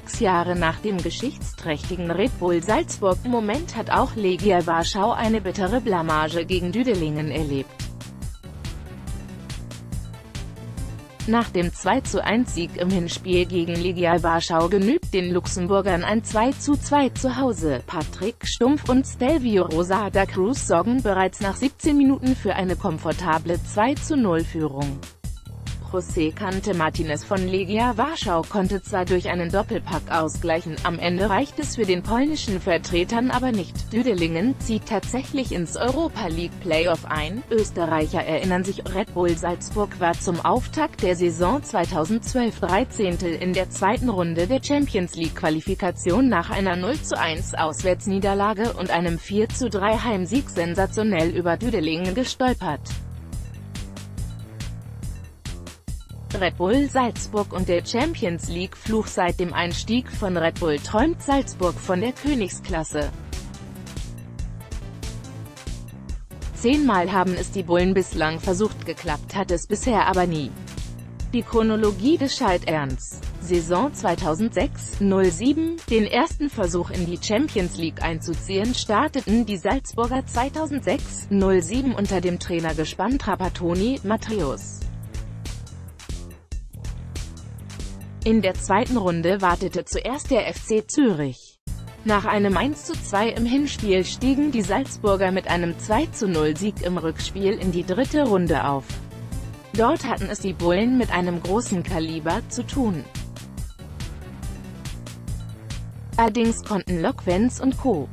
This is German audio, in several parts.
6 Jahre nach dem geschichtsträchtigen Red Bull Salzburg-Moment hat auch Legia Warschau eine bittere Blamage gegen Düdelingen erlebt. Nach dem 2:1-Sieg im Hinspiel gegen Legia Warschau genügt den Luxemburgern ein 2:2 zu Hause. Patrick Stumpf und Stelvio Rosa da Cruz sorgen bereits nach 17 Minuten für eine komfortable 2:0-Führung. José Kante Martinez von Legia Warschau konnte zwar durch einen Doppelpack ausgleichen, am Ende reicht es für den polnischen Vertretern aber nicht. Düdelingen zieht tatsächlich ins Europa League Playoff ein. Österreicher erinnern sich, Red Bull Salzburg war zum Auftakt der Saison 2012/13 in der zweiten Runde der Champions League Qualifikation nach einer 0:1 Auswärtsniederlage und einem 4:3 Heimsieg sensationell über Düdelingen gestolpert. Red Bull Salzburg und der Champions League Fluch. Seit dem Einstieg von Red Bull träumt Salzburg von der Königsklasse. 10-mal haben es die Bullen bislang versucht, geklappt hat es bisher aber nie. Die Chronologie des Scheiterns: Saison 2006/07, den ersten Versuch in die Champions League einzuziehen, starteten die Salzburger 2006/07 unter dem Trainergespann Trapattoni-Matthäus. In der zweiten Runde wartete zuerst der FC Zürich. Nach einem 1:2 im Hinspiel stiegen die Salzburger mit einem 2:0-Sieg im Rückspiel in die dritte Runde auf. Dort hatten es die Bullen mit einem großen Kaliber zu tun. Allerdings konnten Lokvenz und Co.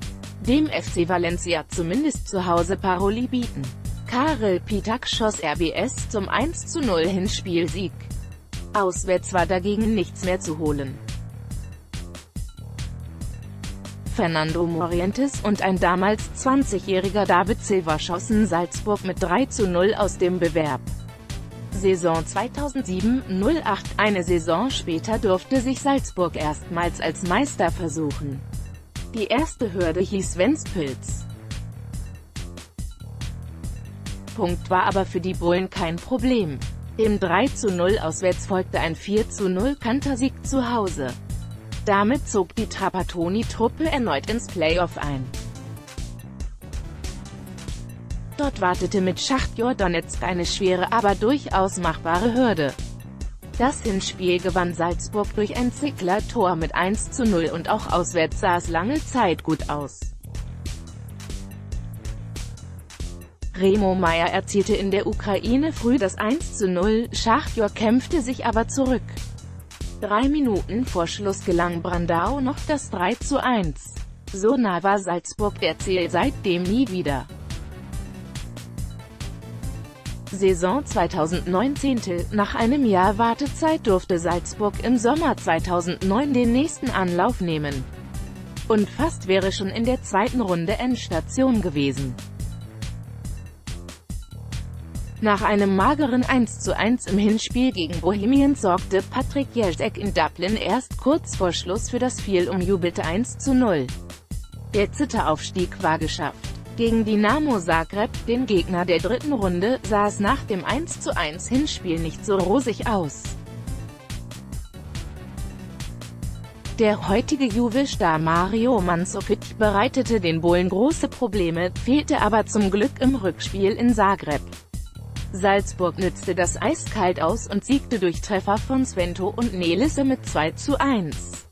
dem FC Valencia zumindest zu Hause Paroli bieten. Karel Pitak schoss RBS zum 1:0 Hinspielsieg. Auswärts war dagegen nichts mehr zu holen. Fernando Morientes und ein damals 20-jähriger David Silva schossen Salzburg mit 3:0 aus dem Bewerb. Saison 2007/08, eine Saison später durfte sich Salzburg erstmals als Meister versuchen. Die erste Hürde hieß Ventspils. Punkt war aber für die Bullen kein Problem. Dem 3:0 auswärts folgte ein 4:0 Kantersieg zu Hause. Damit zog die Trapattoni-Truppe erneut ins Playoff ein. Dort wartete mit Schachtjor Donetsk eine schwere, aber durchaus machbare Hürde. Das Hinspiel gewann Salzburg durch ein Ziegler-Tor mit 1:0 und auch auswärts sah es lange Zeit gut aus. Remo Meyer erzielte in der Ukraine früh das 1:0, Schachtjor kämpfte sich aber zurück. 3 Minuten vor Schluss gelang Brandau noch das 3:1. So nah war Salzburg der Ziel seitdem nie wieder. Saison 2019, nach einem Jahr Wartezeit durfte Salzburg im Sommer 2009 den nächsten Anlauf nehmen. Und fast wäre schon in der zweiten Runde Endstation gewesen. Nach einem mageren 1:1 im Hinspiel gegen Bohemian sorgte Patrick Jerzek in Dublin erst kurz vor Schluss für das viel umjubelte 1:0. Der Zitteraufstieg war geschafft. Gegen Dinamo Zagreb, den Gegner der dritten Runde, sah es nach dem 1:1 Hinspiel nicht so rosig aus. Der heutige Juve-Star Mario Mandzukic bereitete den Bullen große Probleme, fehlte aber zum Glück im Rückspiel in Zagreb. Salzburg nützte das eiskalt aus und siegte durch Treffer von Svento und Nelisse mit 2:1.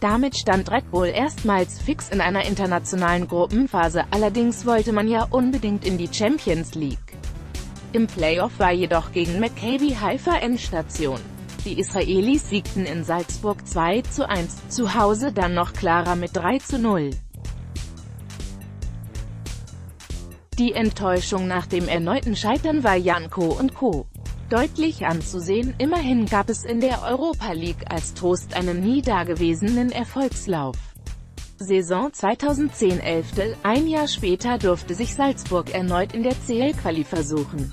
Damit stand Red Bull erstmals fix in einer internationalen Gruppenphase, allerdings wollte man ja unbedingt in die Champions League. Im Playoff war jedoch gegen Maccabi Haifa Endstation. Die Israelis siegten in Salzburg 2:1, zu Hause dann noch klarer mit 3:0. Die Enttäuschung nach dem erneuten Scheitern war Janko und Co. deutlich anzusehen, immerhin gab es in der Europa League als Trost einen nie dagewesenen Erfolgslauf. Saison 2010/11, ein Jahr später durfte sich Salzburg erneut in der CL-Quali versuchen.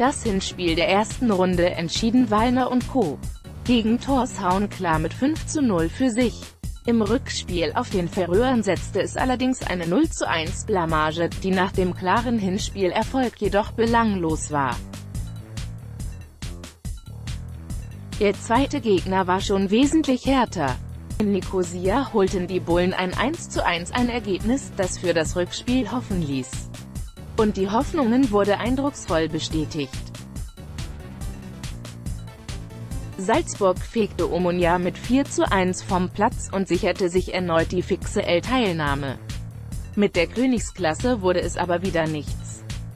Das Hinspiel der ersten Runde entschieden Wallner und Co. gegen Torshavn klar mit 5:0 für sich. Im Rückspiel auf den Färöern setzte es allerdings eine 0:1 Blamage, die nach dem klaren Hinspielerfolg jedoch belanglos war. Der zweite Gegner war schon wesentlich härter. In Nikosia holten die Bullen ein 1:1, ein Ergebnis, das für das Rückspiel hoffen ließ. Und die Hoffnungen wurde eindrucksvoll bestätigt. Salzburg fegte Omonia mit 4:1 vom Platz und sicherte sich erneut die fixe L-Teilnahme. Mit der Königsklasse wurde es aber wieder nichts.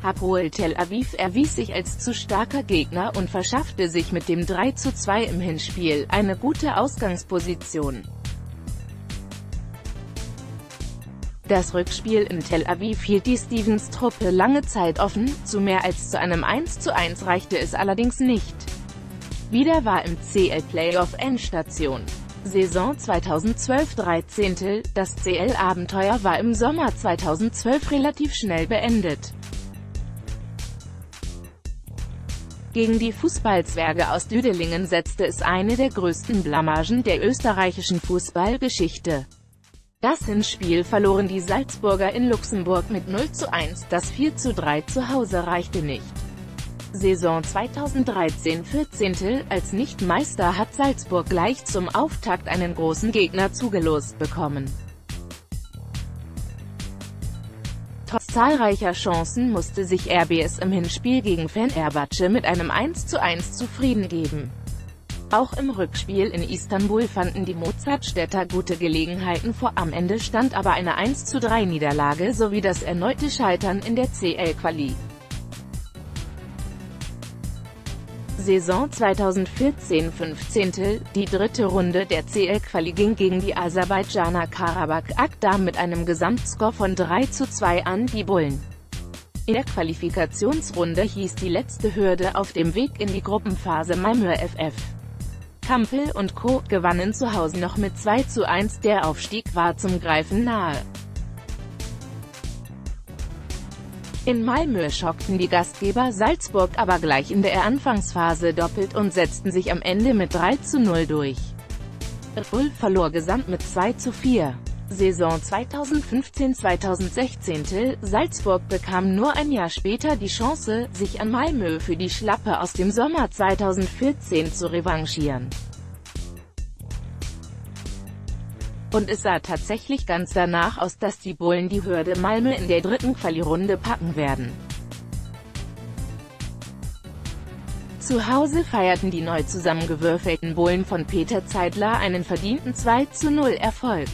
Hapoel Tel Aviv erwies sich als zu starker Gegner und verschaffte sich mit dem 3:2 im Hinspiel eine gute Ausgangsposition. Das Rückspiel in Tel Aviv hielt die Stevens-Truppe lange Zeit offen, zu mehr als zu einem 1:1 reichte es allerdings nicht. Wieder war im CL-Playoff Endstation. Saison 2012 13. Das CL-Abenteuer war im Sommer 2012 relativ schnell beendet. Gegen die Fußballzwerge aus Düdelingen setzte es eine der größten Blamagen der österreichischen Fußballgeschichte. Das Hinspiel verloren die Salzburger in Luxemburg mit 0:1, das 4:3 zu Hause reichte nicht. Saison 2013-14, als Nichtmeister hat Salzburg gleich zum Auftakt einen großen Gegner zugelost bekommen. Trotz zahlreicher Chancen musste sich RBS im Hinspiel gegen Fenerbahce mit einem 1:1 zufrieden geben. Auch im Rückspiel in Istanbul fanden die Mozartstädter gute Gelegenheiten vor, am Ende stand aber eine 1:3 Niederlage sowie das erneute Scheitern in der CL-Quali. Saison 2014-15, die dritte Runde der CL-Quali ging gegen die Aserbaidschaner Karabakh Agdam mit einem Gesamtscore von 3:2 an die Bullen. In der Qualifikationsrunde hieß die letzte Hürde auf dem Weg in die Gruppenphase Malmö FF. Kampel und Co. gewannen zu Hause noch mit 2:1, der Aufstieg war zum Greifen nahe. In Malmö schockten die Gastgeber Salzburg aber gleich in der Anfangsphase doppelt und setzten sich am Ende mit 3:0 durch. Red Bull verlor gesamt mit 2:4. Saison 2015-2016, Salzburg bekam nur ein Jahr später die Chance, sich an Malmö für die Schlappe aus dem Sommer 2014 zu revanchieren. Und es sah tatsächlich ganz danach aus, dass die Bullen die Hürde Malmö in der dritten Quali-Runde packen werden. Zu Hause feierten die neu zusammengewürfelten Bullen von Peter Zeidler einen verdienten 2:0 Erfolg.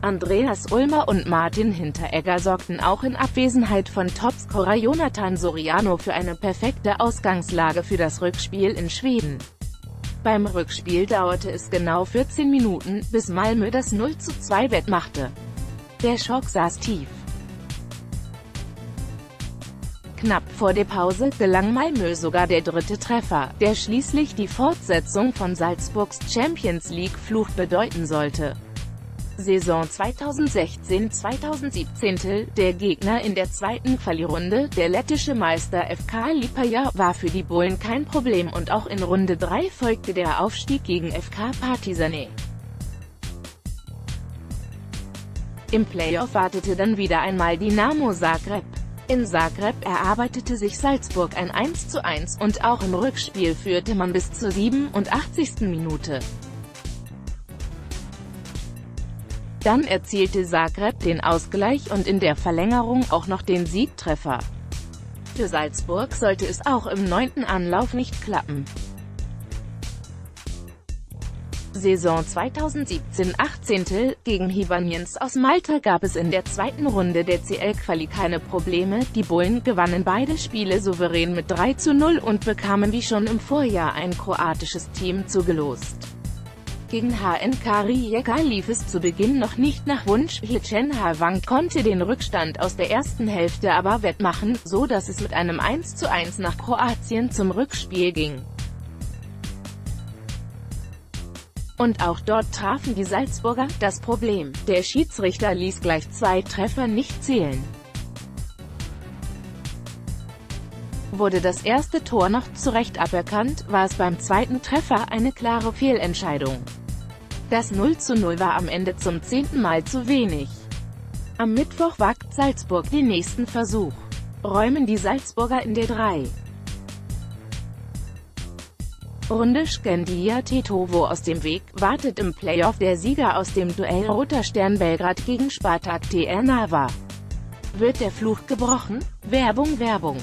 Andreas Ulmer und Martin Hinteregger sorgten auch in Abwesenheit von Topscorer Jonathan Soriano für eine perfekte Ausgangslage für das Rückspiel in Schweden. Beim Rückspiel dauerte es genau 14 Minuten, bis Malmö das 0:2 wettmachte. Der Schock saß tief. Knapp vor der Pause gelang Malmö sogar der dritte Treffer, der schließlich die Fortsetzung von Salzburgs Champions-League-Fluch bedeuten sollte. Saison 2016-2017, der Gegner in der zweiten Quali-Runde, der lettische Meister FK Liepāja, war für die Bullen kein Problem und auch in Runde 3 folgte der Aufstieg gegen FK Partizane. Im Playoff wartete dann wieder einmal Dinamo Zagreb. In Zagreb erarbeitete sich Salzburg ein 1:1 und auch im Rückspiel führte man bis zur 87. Minute. Dann erzielte Zagreb den Ausgleich und in der Verlängerung auch noch den Siegtreffer. Für Salzburg sollte es auch im 9. Anlauf nicht klappen. Saison 2017-18, gegen Hibernians aus Malta gab es in der zweiten Runde der CL-Quali keine Probleme, die Bullen gewannen beide Spiele souverän mit 3:0 und bekamen wie schon im Vorjahr ein kroatisches Team zugelost. Gegen HNK Rijeka lief es zu Beginn noch nicht nach Wunsch, Hlavang konnte den Rückstand aus der ersten Hälfte aber wettmachen, so dass es mit einem 1:1 nach Kroatien zum Rückspiel ging. Und auch dort trafen die Salzburger das Problem, der Schiedsrichter ließ gleich 2 Treffer nicht zählen. Wurde das erste Tor noch zu Recht aberkannt, war es beim zweiten Treffer eine klare Fehlentscheidung. Das 0:0 war am Ende zum 10. Mal zu wenig. Am Mittwoch wagt Salzburg den nächsten Versuch. Räumen die Salzburger in der 3. Runde Skandia Tetovo aus dem Weg, wartet im Playoff der Sieger aus dem Duell Roter Stern Belgrad gegen Spartak TR Nava. Wird der Fluch gebrochen? Werbung.